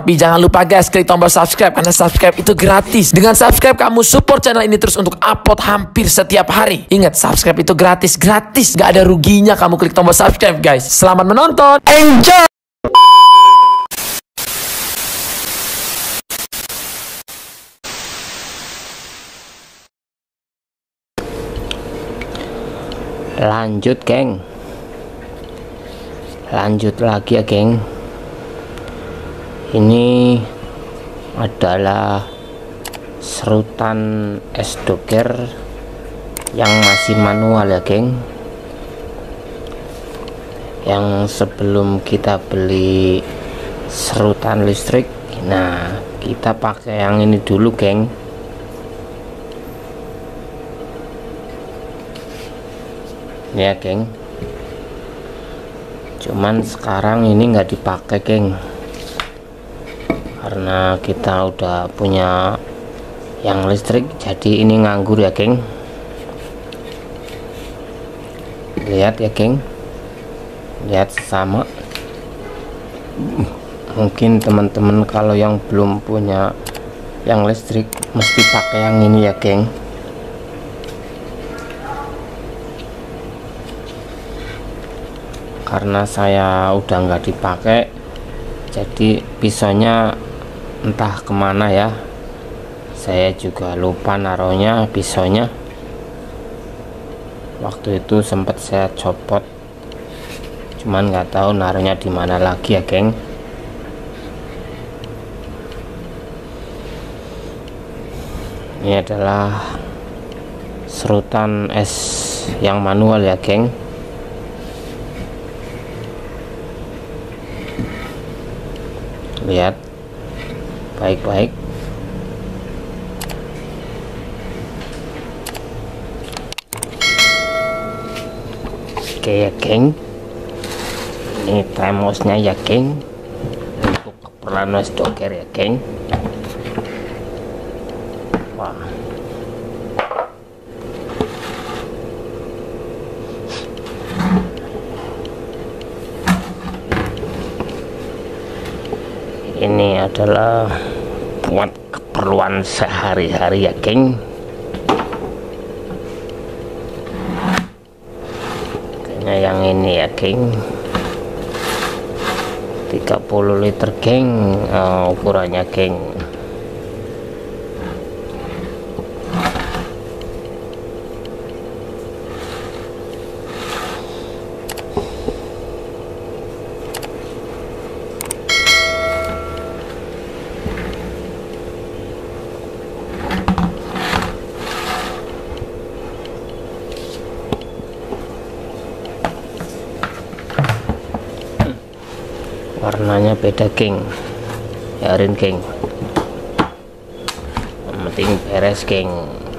Tapi jangan lupa guys, klik tombol subscribe, karena subscribe itu gratis. Dengan subscribe kamu support channel ini terus untuk upload hampir setiap hari. Ingat, subscribe itu gratis, gak ada ruginya kamu klik tombol subscribe guys. Selamat menonton, enjoy. Lanjut geng, lanjut lagi ya geng. Ini adalah serutan es doger yang masih manual ya geng. Yang sebelum kita beli serutan listrik, nah kita pakai yang ini dulu geng. Ya geng, cuman sekarang ini nggak dipakai geng, karena kita udah punya yang listrik, jadi ini nganggur ya geng. Lihat ya geng, lihat sama. Mungkin teman-teman kalau yang belum punya yang listrik mesti pakai yang ini ya geng. Karena saya udah nggak dipakai, jadi pisaunya entah kemana ya, saya juga lupa naruhnya pisaunya. Waktu itu sempat saya copot, cuman nggak tahu naruhnya di mana lagi ya geng. Ini adalah serutan es yang manual ya geng. Lihat baik-baik. Oke ya geng, ini termosnya ya geng, untuk keperluan es doger ya geng. Wah, ini adalah buat keperluan sehari-hari ya geng. Kayaknya yang ini ya geng, 30 liter geng ukurannya geng. Warnanya beda geng, biarin geng, yang penting beres geng.